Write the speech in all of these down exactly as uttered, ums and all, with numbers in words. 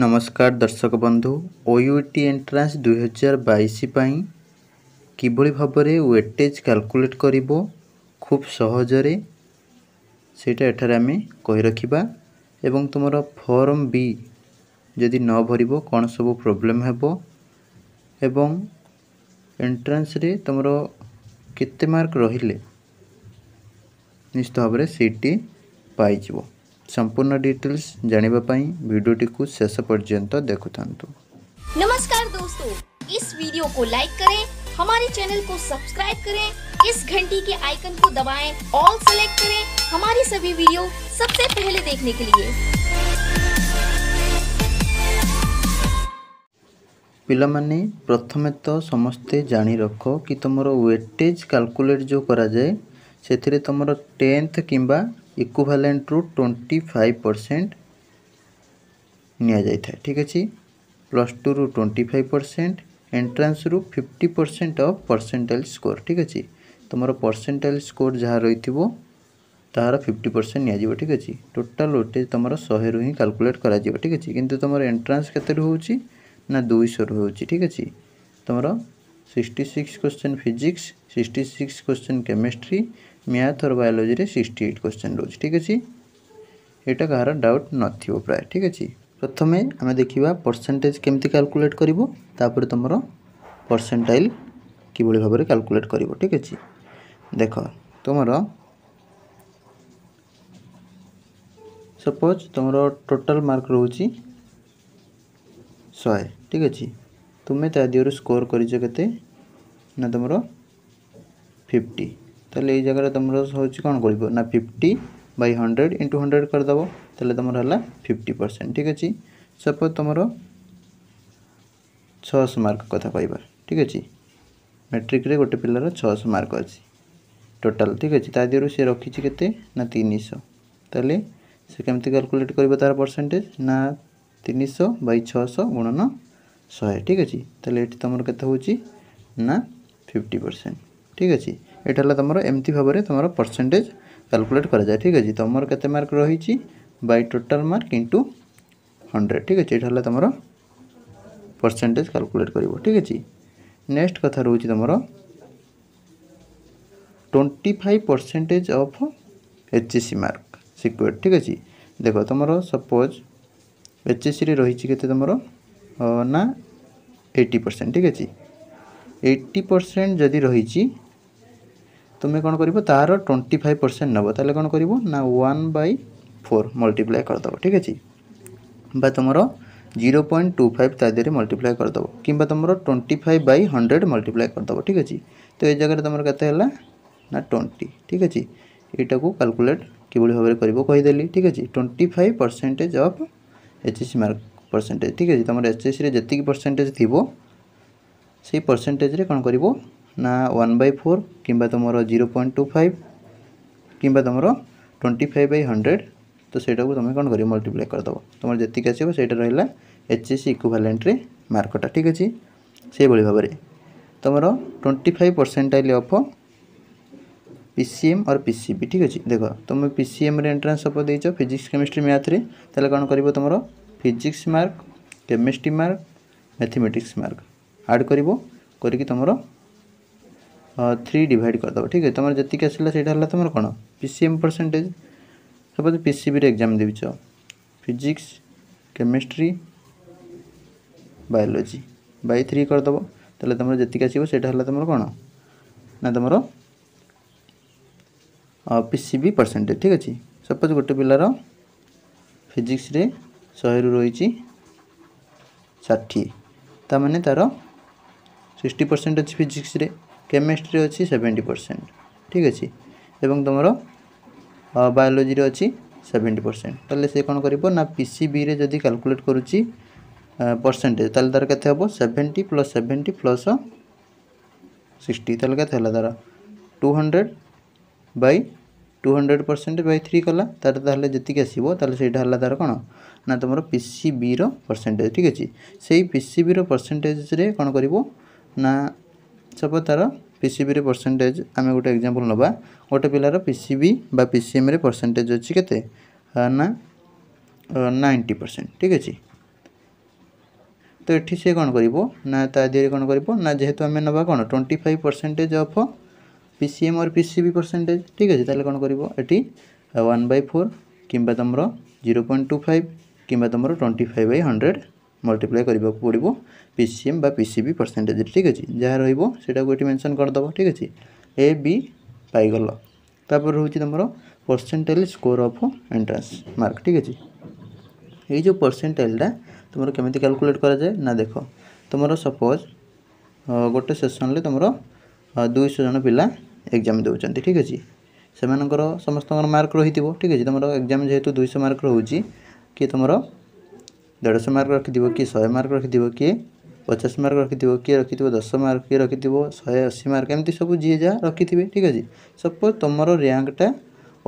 नमस्कार दर्शक बंधु ओयूटी एंट्रांस दो हज़ार बाईस पई किभली भाबरे वेटेज कैलकुलेट करिवो खूब सहजरे सेटा एठारे आमे कहि रखिबा एवं तुमरो फॉर्म बी जदि न भरिवो कोन सब प्रॉब्लम हेबो एवं एंट्रांस रे तुमरो केते मार्क रहिले निश्चित भाबरे सीटी पाई जिवो। संपूर्ण डिटेल्स जानिबा पई वीडियोटी को शेष पर्यंत देखुथांतु। नमस्कार दोस्तों, इस वीडियो को लाइक करें, हमारे चैनल को सब्सक्राइब करें, इस घंटी के आइकन को दबाएं, ऑल सेलेक्ट करें हमारी सभी वीडियो सबसे पहले देखने के लिए। पिला माने प्रथमे तो समस्ते जानि रखो कि तुमरो वेटेज कैलकुलेट जो करा जाए सेथिरे तुमरो टेंथ किंबा इक्विवेलेंट रु ट्वेंटी फाइव परसेंट निया जाय था, ठीक अच्छे। प्लस टू रु ट्वेंटी फाइव परसेंट एंट्रांस रु fifty percent of percentage score, ठीक अच्छे। तुमर परसेंटेज स्कोर जहाँ रही तार फिफ्टी परसेंट निया, ठीक अच्छे। टोटाल वेटेज तुम शहे रु ही कालकुलेट करा, ठीक अच्छे। किंतु तुम एंट्रांस के दुईश रु हो, ठीक अच्छे। तुम sixty six question physics, sixty six question chemistry, math और बायोलॉजी रे सिक्सटी एट क्वेश्चन रोज, ठीक अच्छे। यहाँ कहार डाउट न थो प्राय, ठीक अच्छे। प्रथम आम देखा परसेंटेज केमती कैलकुलेट कर तुम परसेंटाइल किभली भाव कैलकुलेट कर, ठीक अच्छे। देख तुम सपोज तुम टोटाल मार्क रोच शहे, ठीक अच्छे। तुम्हें तादियों स्कोर करते ना तुम फिफ्टी, तेल ये जगह तुम हूँ कौन कर ना fifty by hundred into hundred करदेव तेल तुम है फिफ्टी परसेंट, ठीक अच्छे। सपोज तुम छःश मार्क कथा कह, ठीक अच्छे। मैट्रिक रे गोटे पिलार छःश मार्क अच्छी टोटाल, ठीक अच्छे। तादियों सी रखी के ना तीन शौ तेल से कमी क्याकुलेट कर तार परसेंटेज ना तीन शौ बै छःश गुणन शहे, ठीक अच्छे। तेल ये तुम के ना फिफ्टी परसेंट, ठीक अच्छे। यहाँ तुम एमती भाव में तुम परसेंटेज कैलकुलेट करा जाए, ठीक अच्छे। तुम के मार्क रही by total mark into hundred, ठीक अच्छे। यहाँ तुम परसेंटेज कैलकुलेट कर, ठीक अच्छे। नेक्स्ट कथा रोच तुम twenty five percentage of HSC mark secured, ठीक अच्छे। देख तुम सपोज एचएससी रही तुम ना एटी परसेंट, ठीक अच्छे। एटी परसेंट जदि रही तुम्हें कौन कर तार ट्वेंटी फाइव परसेंट नब तेल कौन कर ना वन बै फोर मल्टीप्लाए करदेव, ठीक अच्छे। बा तुम जीरो पॉइंट टू फाइव तादेह मल्टीप्लाए करदेव कि तुम twenty five by hundred multiply करदेव, ठीक अच्छे। तो ये जगह तुम के ना ट्वेंटी, ठीक अच्छे। यहाँ को कालकुलेट किभली भाव में कहीदेली, ठीक अच्छे। Twenty five percentage of HSC mark percentage, ठीक है। तुम एचएससी रे जति परसेंटेज थीबो से परसेंटेज रे कौन करिवो ना वन बै फोर किंबा तुम जीरो पॉइंट टू फाइव किंबा तुम ट्वेंटी फाइव बै हंड्रेड तो सेटा को तुम कौन कर मल्टीप्लाई करदेव तुम जैक आसो से रहा एचएससी इक्विवेलेंट रे मार्कटा, ठीक अच्छे। से भाव में तुम twenty five percentile of PCM और पीसीबी, ठीक अच्छे। देख तुम पीसीएम रे एंट्रांस सब देच फिजिक्स केमिस्ट्री मैथ रे तेल कौन कर तुम physics mark chemistry mark mathematics mark add कर तुमर थ्री डिवाइड करदेव, ठीक है। तुम जी आसा से तुम कौन पीसीएम परसेंटेज सपोज पीसीबी रे एग्जाम देच physics chemistry biology by three करदेव तेल तुम जी आसो से तुम कौन ना तुम पीसीबी परसेंटेज, ठीक अच्छे। सपोज गोटे पिलार फिजिक्स रे शहे रु रही षाठी ताने तार सिक्सटी परसेंट अच्छी फिजिक्स रे केमिस्ट्री अच्छी सेवेन्टी परसेंट, ठीक अच्छे। एवं तुम बायोलॉजी रे अच्छी सेवेन्टी परसेंट तेल से कौन कर ना पीसीबी रे जदि कैलकुलेट करुच्ची परसेंटेज तेल तार के हम seventy plus seventy plus sixty तेल के तार two hundred by two hundred percent by three कला तार ताहले जतिक आसीबो ताहले सेटा हला तार कोन ना तुम पीसीबी रो परसेंटेज, ठीक अच्छे। से पीसीबी रो परसेंटेज रे कोन करिवो ना सब तार पीसीबी रे परसेंटेज आमे गोटे एग्जांपल नबा गोटे पिलार पीसीबी बा पीसीएम रे परसेंटेज अछि केते ना नाइंटी परसेंट, ठीक अच्छे। तो ये से कौन करना तादी कौन करना जेहेतु आम ना कौन twenty five percentage of P C M और पी सी बी परसेंटेज ठीक अच्छे तेल कौन करी वन बै फोर कि तुम जीरो पॉइंट टू फाइव कि तुम twenty five by hundred multiply करने को पड़ो पी सी एम बा पी सी बी परसेंटेज ठीक अच्छे जहाँ रोटा को ये मेनसन करदेव ठीक अच्छे ए बी पाइगल तापर रोच तुम percentage score of entrance mark ठीक अच्छे ये जो परसेंटेजटा तुम केमी क्याकुलेट कराए ना देख तुम सपोज गोटे सेसन में तुम दुई सौ जन पिला एग्जाम दौरान ठीक अच्छे से समस्त मार्क रही ठीक अच्छे तुम एग्जाम जेहेतु दुई सौ मार्क रोचे किए तुम देढ़ सौ मार्क रखी कि शहे मार्क रखी किए पचास मार्क रखी किए रखी दस मार्क किए रखी शहे अशी मार्क एमती सब जी जहाँ रखी थे ठीक अच्छे सपोज तुम रैंकटा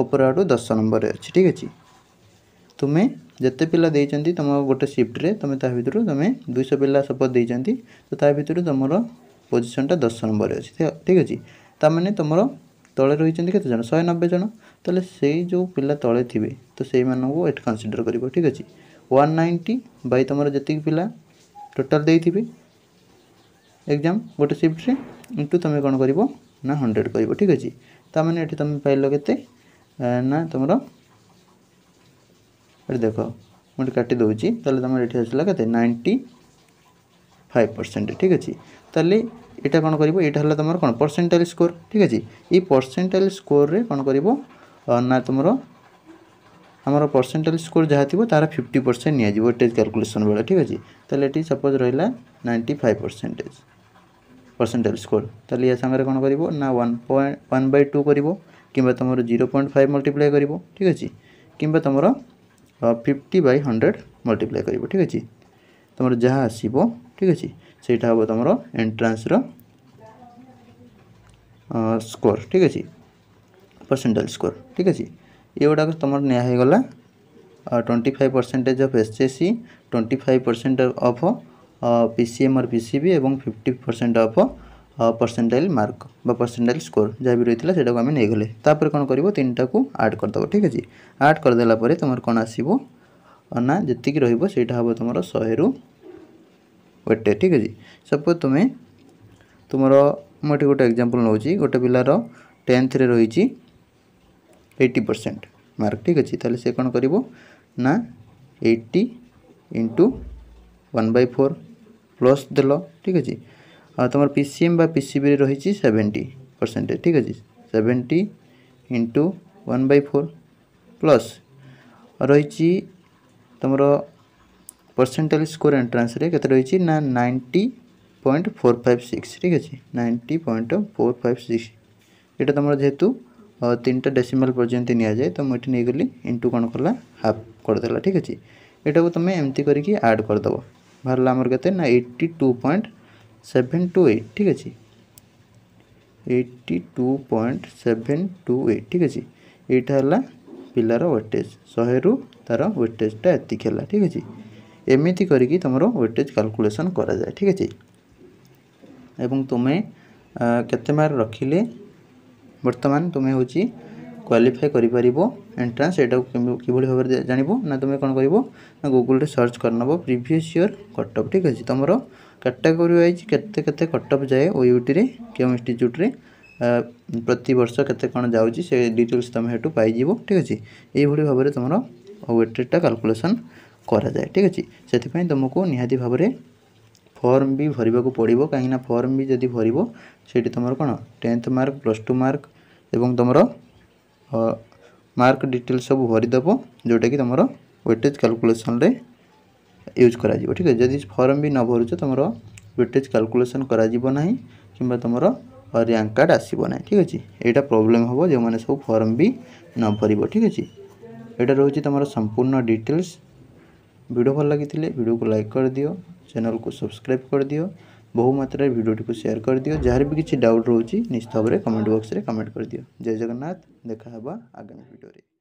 ऊपर आठ दस नंबर अच्छे ठीक अच्छे तुम्हें जिते पिला देती तुम गोटे सिफ्ट्रे तुम भर तुम्हें दुई सौ पिला सपोज देती तो ता भर तुम पोजिशनटा दस नंबर अच्छे ठीक अच्छे तमें तुम तले रही केतजन शहे नब्बे जन तेल से जो पिला तले थे तो से कनसीडर कर ठीक अच्छे वन नाइंटी बै तुम जी पिला टोटाल देते एग्जाम गोटे सिफ्ट्रे इंटू तुम कौन कर हंड्रेड कर ठीक अच्छे तमें ये तुम पाइल के ना तुम देख मुझे काटी दूसरी तेल तुम ये आसला के नाइंटी फाइव परसेंट ठीक अच्छे तेल यहाँ कौन कर यहाँ तुम कौन परसेंटेज स्कोर ठीक अच्छे ये परसेंटेज स्कोर रे कौन कर ना तुम आमर परसेंटेज स्कोर जहाँ थी तार फिफ्टी परसेंट निटेज क्याकुलेसन बेल ठीक अच्छे तेल ये सपोज रहा ninety five percentage percentage score तेल या सागर कौन कर ना one point one by two कर किंबा तुम जीरो पॉइंट फाइव मल्टीप्लाई कर ठीक अच्छे किंबा तुम फिफ्टी बै हंड्रेड मल्टीप्लाई कर ठीक अच्छे तुम जहाँ आसो ठीक अच्छे से हम तुम एंट्रांस स्कोर ठीक अच्छे परसेंटेज स्कोर ठीक अच्छे ये गुड़ाक तुम निगला twenty five percentage of S S C twenty five percent of P C M और पी सी बी और fifty percent of percentage mark बा परसेंटेज स्कोर जहाँ भी रही है से आम नहीं गले तापर कौन कर तीन टाक आड करदेव ठीक अच्छे आड करदेला तुम कौन आसो ना जी रहीटा हम तुम शहे रु वेटे ठीक अच्छे सपोज तुम्हें तुम मुझे गोटे एग्जांपल नौ गोटे पिलार टेन्थ रही एटी परसेंट मार्क ठीक अच्छे तेल से कौन कर ना eighty into one by four plus देल ठीक अच्छे तुम पी सी एम बा पी सी बी रही सेवेन्टी परसेंट ठीक अच्छे seventy into one by four plus रही तुम परसेंटेज स्कोर एंट्रांस के रही ना ninety point four five six ठीक अच्छे ninety point four five six यहाँ तुम जेहेतु तीन टा डेसीमाल पर्यंत निजाए तो मुझे नहीं गली इंटू कौन कला हाफ करदेला ठीक अच्छे यहाँ को तुम एमती करके आड करदेव बाहर आमर के ना eighty two point seven two eight ठीक अच्छे eighty two point seven two eight ठीक अच्छे यहाँ है पिलार वेटेज शहे रु तार वेटेजटा एतिक है ठीक अच्छे एमती करके तुम वेटेज क्याकुलेसन कराए ठीक अच्छे एवं तुम्हें केते मार्क रखिले बर्तमान तुम्हें हूँ क्वालिफाई कर एंट्रांस यहाँ कि भाव में जानव ना तुम्हें कौन कर गूगल सर्च करनब प्रीवियस ईयर कटअप ठीक अच्छे तुम कैटेगरी वाइज केते केते कटअप जाए ओयूटी रे क्यों इंस्टिट्यूट रे प्रति वर्ष केते कौन जाउची से डिटेल्स तुम हेटू पाइजिवो ठीक अच्छे यही भाव में तुम वेटेजटा क्याकुलेसन करा जाए ठीक अच्छे से तुमको निहाती भाव में फॉर्म भी भरवा को पड़ो कहीं फॉर्म भी जब भर से तुम कौन tenth mark plus two mark एवं तुम मार्क डिटेल्स सब भरीदेव जोटा कि तुम वेटेज क्याकुलेसन यूज करा कर ठीक है जदि फॉर्म भी न भरुच तुम वेटेज क्याकुलेसन करा कि तुम रैंक कार्ड आसना ठीक अच्छे यहाँ प्रोब्लेम हम जो मैंने सब फॉर्म भी न भर ठीक अच्छे यहाँ रोचे तुम संपूर्ण डिटेल्स वीडियो भल लगी वीडियो को लाइक कर दियो चैनल को सब्सक्राइब कर दियो बहु मात्रा वीडियोटी को शेयर कर दियो जहाँ भी किसी डाउट रोचे निश्चित भाव में कमेंट बॉक्स रे कमेंट कर दियो। जय जगन्नाथ देखा आगामी वीडियो रे।